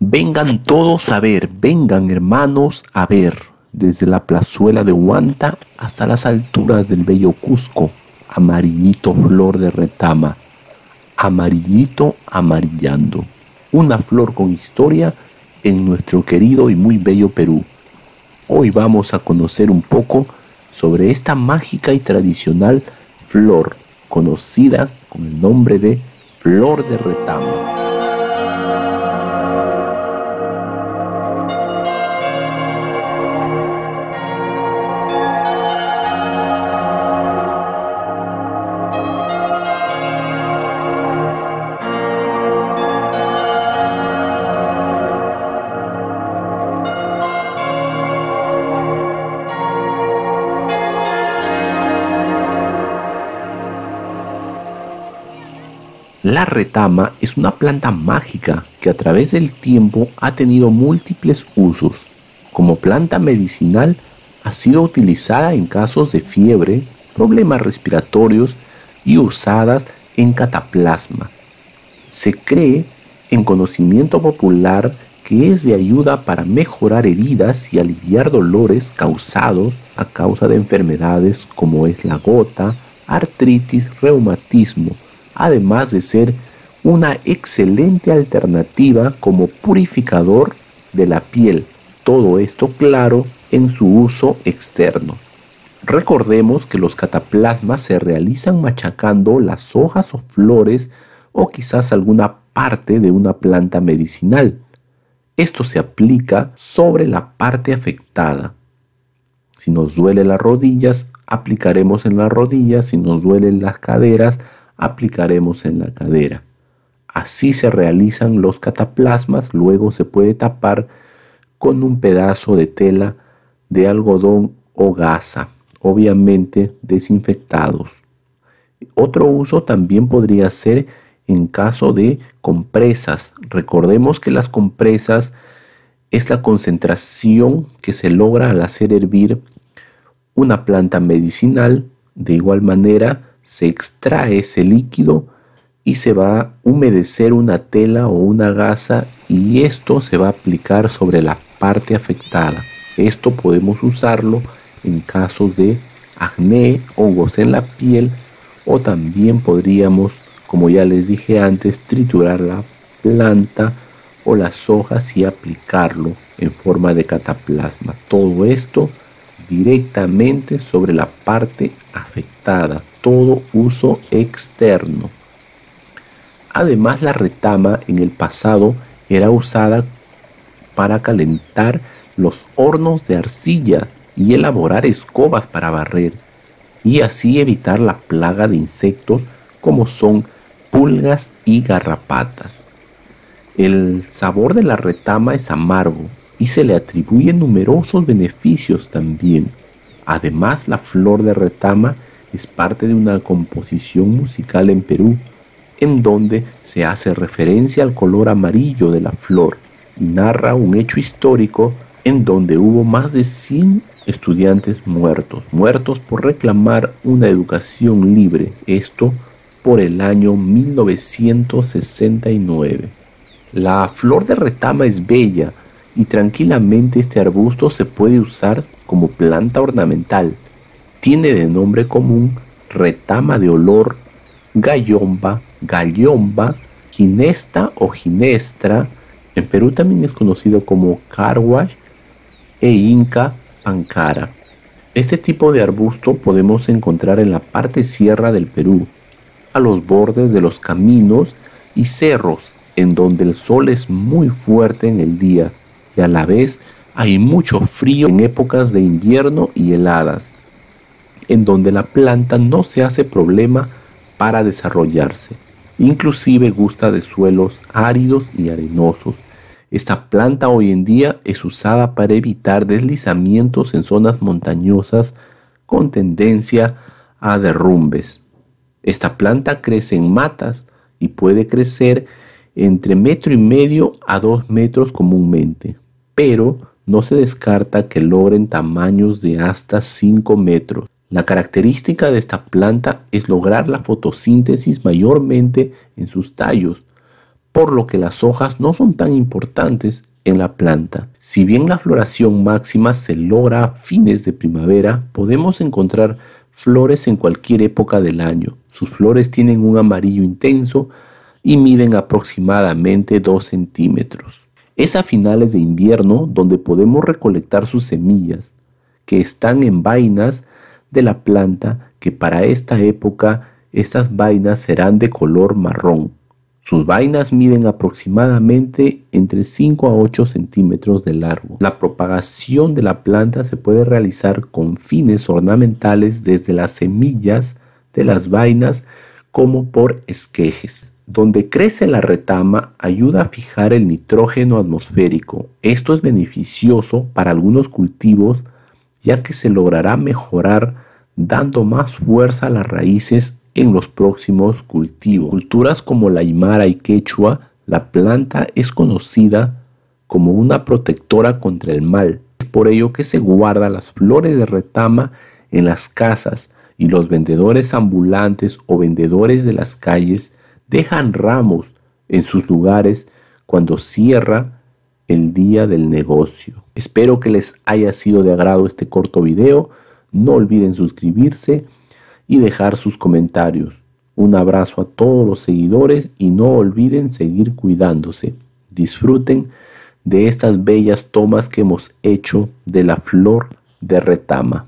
Vengan todos a ver, vengan hermanos a ver, desde la plazuela de Huanta hasta las alturas del bello Cusco, amarillito flor de retama, amarillito amarillando. Una flor con historia en nuestro querido y muy bello Perú. Hoy vamos a conocer un poco sobre esta mágica y tradicional flor, conocida con el nombre de flor de retama. La retama es una planta mágica que a través del tiempo ha tenido múltiples usos. Como planta medicinal ha sido utilizada en casos de fiebre, problemas respiratorios y usadas en cataplasma. Se cree en conocimiento popular que es de ayuda para mejorar heridas y aliviar dolores causados a causa de enfermedades como es la gota, artritis, reumatismo, además de ser una excelente alternativa como purificador de la piel, todo esto claro en su uso externo. Recordemos que los cataplasmas se realizan machacando las hojas o flores o quizás alguna parte de una planta medicinal. Esto se aplica sobre la parte afectada. Si nos duele las rodillas, aplicaremos en las rodillas, si nos duelen las caderas, aplicaremos en la cadera. Así se realizan los cataplasmas, luego se puede tapar con un pedazo de tela de algodón o gasa, obviamente desinfectados. Otro uso también podría ser en caso de compresas. Recordemos que las compresas es la concentración que se logra al hacer hervir una planta medicinal. De igual manera, se extrae ese líquido y se va a humedecer una tela o una gasa y esto se va a aplicar sobre la parte afectada. Esto podemos usarlo en casos de acné, hongos en la piel o también podríamos, como ya les dije antes, triturar la planta o las hojas y aplicarlo en forma de cataplasma. Todo esto directamente sobre la parte afectada, todo uso externo. Además, la retama en el pasado era usada para calentar los hornos de arcilla y elaborar escobas para barrer y así evitar la plaga de insectos como son pulgas y garrapatas. El sabor de la retama es amargo y se le atribuyen numerosos beneficios también. Además, la flor de retama es parte de una composición musical en Perú, en donde se hace referencia al color amarillo de la flor y narra un hecho histórico en donde hubo más de 100 estudiantes muertos por reclamar una educación libre, esto por el año 1969. La flor de retama es bella, y tranquilamente este arbusto se puede usar como planta ornamental. Tiene de nombre común retama de olor, gallomba, gallomba, ginesta o ginestra. En Perú también es conocido como carhuash e inca pancara. Este tipo de arbusto podemos encontrar en la parte sierra del Perú, a los bordes de los caminos y cerros, en donde el sol es muy fuerte en el día. Y a la vez hay mucho frío en épocas de invierno y heladas, en donde la planta no se hace problema para desarrollarse. Inclusive gusta de suelos áridos y arenosos. Esta planta hoy en día es usada para evitar deslizamientos en zonas montañosas con tendencia a derrumbes. Esta planta crece en matas y puede crecer entre 1,5 metros a 2 metros comúnmente, pero no se descarta que logren tamaños de hasta 5 metros. La característica de esta planta es lograr la fotosíntesis mayormente en sus tallos, por lo que las hojas no son tan importantes en la planta. Si bien la floración máxima se logra a fines de primavera, podemos encontrar flores en cualquier época del año. Sus flores tienen un amarillo intenso y miden aproximadamente 2 centímetros. Es a finales de invierno donde podemos recolectar sus semillas, que están en vainas de la planta, que para esta época estas vainas serán de color marrón. Sus vainas miden aproximadamente entre 5 a 8 centímetros de largo. La propagación de la planta se puede realizar con fines ornamentales desde las semillas de las vainas como por esquejes. Donde crece la retama ayuda a fijar el nitrógeno atmosférico. Esto es beneficioso para algunos cultivos, ya que se logrará mejorar dando más fuerza a las raíces en los próximos cultivos. Culturas como la aymara y quechua, la planta es conocida como una protectora contra el mal. Es por ello que se guardan las flores de retama en las casas y los vendedores ambulantes o vendedores de las calles dejan ramos en sus lugares cuando cierra el día del negocio. Espero que les haya sido de agrado este corto video. No olviden suscribirse y dejar sus comentarios. Un abrazo a todos los seguidores y no olviden seguir cuidándose. Disfruten de estas bellas tomas que hemos hecho de la flor de retama.